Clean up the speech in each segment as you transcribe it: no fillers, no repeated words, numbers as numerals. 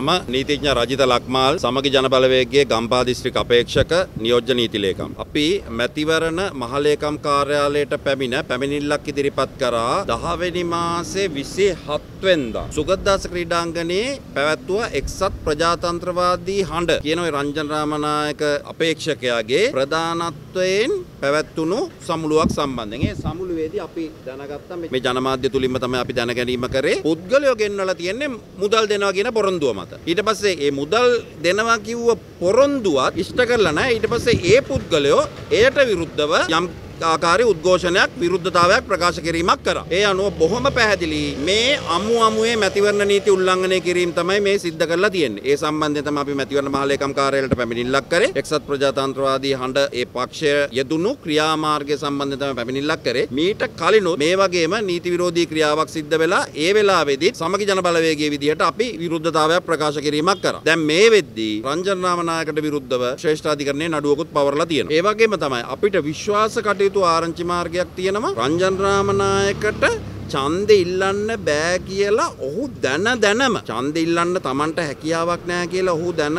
මම නීතිඥ රජිත ලක්මාල් සමගි ජනබලවේගයේ ගම්පහ දිස්ත්‍රික් අපේක්ෂක නියෝජ්‍ය නීති ලේකම්. අපි මැතිවරණ මහලේකම් කාර්යාලයට පැමිණිල්ලක් ඉදිරිපත් කරා 10 වෙනි මාසේ 27 වෙනිදා සුගතදාස ක්‍රීඩාංගණයේ පැවැත්වුව එක්සත් ප්‍රජාතන්ත්‍රවාදී හඬ කියන රංජන් රාමනායක අපේක්ෂකයාගේ ප්‍රධානත්වයෙන් පැවැත්වුණු සමුළුවක් සම්බන්ධයෙන්. ඒ සමුළුවේදී අපි දැනගත්තා මේ ජනමාධ්‍ය තුලින්ම තමයි අපි දැනගැනීම කරේ පුද්ගලයෝ ගෙන්වලා තියෙන්නේ මුදල් දෙනවා කියන පොරොන්දුව. ඊට පස්සේ ඒ මුදල් දෙනවා කිව්ව පොරොන්දුවත් ඉෂ්ට කරලා නැහැ. ඊට පස්සේ ඒ පුද්ගලයෝ එයට විරුද්ධව යම් ආකාරයේ උද්ඝෝෂණයක් විරුද්ධතාවයක් ප්‍රකාශ කිරීමක් කරා. ඒ අනුව බොහොම පැහැදිලි මේ අමුවේ මැතිවරණ නීති උල්ලංඝනය කිරීම තමයි මේ සිද්ධ කරලා තියෙන්නේ. ඒ සම්බන්ධයෙන් තමයි අපි මැතිවරණ මහලේකම් කාර්යාලයට පැමිණිල්ලක් කරේ. එක්සත් ප්‍රජාතන්ත්‍රවාදී හඬ ඒ පක්ෂය යෙදුණු ක්‍රියාමාර්ගය සම්බන්ධයෙන් තමයි පැමිණිල්ලක් කරේ. මීට කලිනුත් මේ වගේම නීති විරෝධී ක්‍රියාවක් සිද්ධ වෙලා ඒ වෙලාවේදී සමගි ජන බලවේගයේ විදිහට අපි විරුද්ධතාවයක් ප්‍රකාශ කිරීමක් කරා. දැන් මේ වෙද්දී රංජන් රාමනායකට විරුද්ධව ශ්‍රේෂ්ඨ අධිකරණයේ නඩුවකුත් පවරලා තියෙනවා. ඒ වගේම තමයි අපිට විශ්වාස කටයුතු තු ආරංචි මාර්ගයක් තියෙනවා. රංජන් රාමනායකට ඡන්දෙ ඉල්ලන්න බෑ කියලා ඔහු දැනම ඡන්දෙ ඉල්ලන්න Tamanට හැකියාවක් නෑ කියලා ඔහු දැනම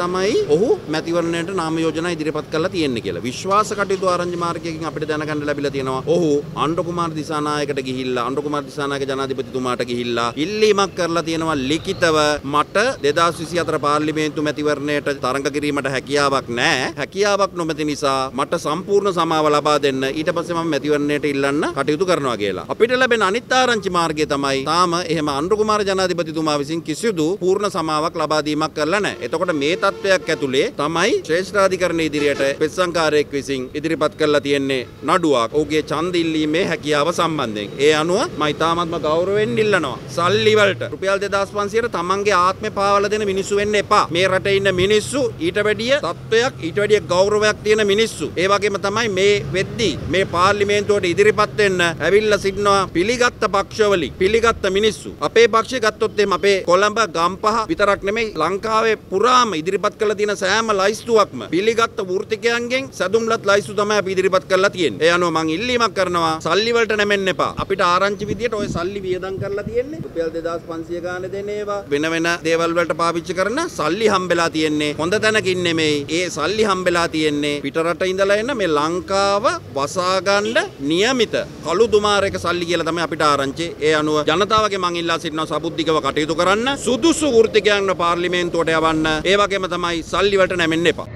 තමයි ඔහු මැතිවරණයට නාම යෝජනා ඉදිරිපත් කරලා තියෙන්නේ කියලා. විශ්වාස කටයුතු ආරංචි මාර්ගයෙන් අපිට දැනගන්න ලැබිලා තියෙනවා. ඔහු අණ්ඩු කුමාර දිසානායකට ගිහිල්ලා අණ්ඩු කුමාර දිසානායක ජනාධිපතිතුමාට ගිහිල්ලා ඉල්ලීමක් කරලා තියෙනවා ලිඛිතව මට 2024 පාර්ලිමේන්තු මැතිවරණයට තරඟ කිරීමට හැකියාවක් නෑ. හැකියාවක් නොමැති නිසා මට සම්පූර්ණ සමාව ලබා දෙන්න. ඊට පස්සේ මම මැතිවරණයට ඉල්ලන්න කටයුතු කරනවා කියලා. අපිට ලැබෙන අනිත් ආරංචි මාර්ගය තමයි තාම එහෙම අනුර කුමාර ජනාධිපතිතුමා විසින් කිසිදු පූර්ණ සමාවක් ලබා දීමක් කරලා නැහැ. එතකොට මේ තත්වයක් ඇතුලේ තමයි ශ්‍රේෂ්ඨාධිකරණයේ ඉදිරියට පෙත්සංකාරයක් විසින් ඉදිරිපත් කරලා තියෙන්නේ නඩුවක්. ඔහුගේ ඡන්ද ඉල්ලීමේ හැකියාව සම්බන්ධයෙන්. ඒ අනුව මම ඉතාමත්ම ගෞරවයෙන් ඉල්ලනවා. සල්ලි වලට රුපියල් 2500ට තමන්ගේ ආත්මය පාවලා දෙන මිනිස්සු වෙන්න එපා. මේ රටේ ඉන්න මිනිස්සු ඊට වැඩිය තත්වයක් ඊට වැඩිය ගෞරවයක් තියෙන මිනිස්සු. ඒ වගේම තමයි මේ වෙද්දී මේ පාර්ලිමේන්තුවට ඉදිරිපත් වෙන්න ඇවිල්ලා සිටනවා පිළිගත් පක්ෂවලින් පිළිගත් මිනිස්සු. අපේ පක්ෂය ගත්තොත් එහෙම අපේ කොළඹ ගම්පහ විතරක් නෙමෙයි ලංකාවේ පුරාම ඉදිරිපත් කරලා තියෙන සෑම ලයිස්තුවක්ම පිළිගත් වෘත්තිකයන්ගෙන් සැදුම්ලත් ලයිස්තු තමයි අපි ඉදිරිපත් කරලා තියෙන්නේ. ඒ අනුව මම ඉල්ලීමක් කරනවා සල්ලි වලට නැමෙන්න එපා. අපිට ආරංචි විදියට ඔය සල්ලි වියදම් කරලා තියෙන්නේ. රුපියල් 2500 ගාන දෙන ඒවා වෙන දේවල් වලට පාවිච්චි කරන සල්ලි හම්බෙලා තියෙන්නේ. හොඳ තැනකින් නෙමෙයි. ඒ සල්ලි හම්බෙලා තියෙන්නේ පිටරට ඉඳලා එන මේ ලංකාව වසා ගන්න નિયમિત කළු දුමාරයක සල්ලි කියලා අපිට ආරංචි. ඒ අනුව ජනතාවගේ මං ඉල්ලා සිටිනවා සබුද්ධිකව කටයුතු කරන්න. සුදුසු වෘත්තිකයන්ව පාර්ලිමේන්තුවට යවන්න. ඒ වගේම තමයි සල්ලි වලට නැමෙන්න එපා.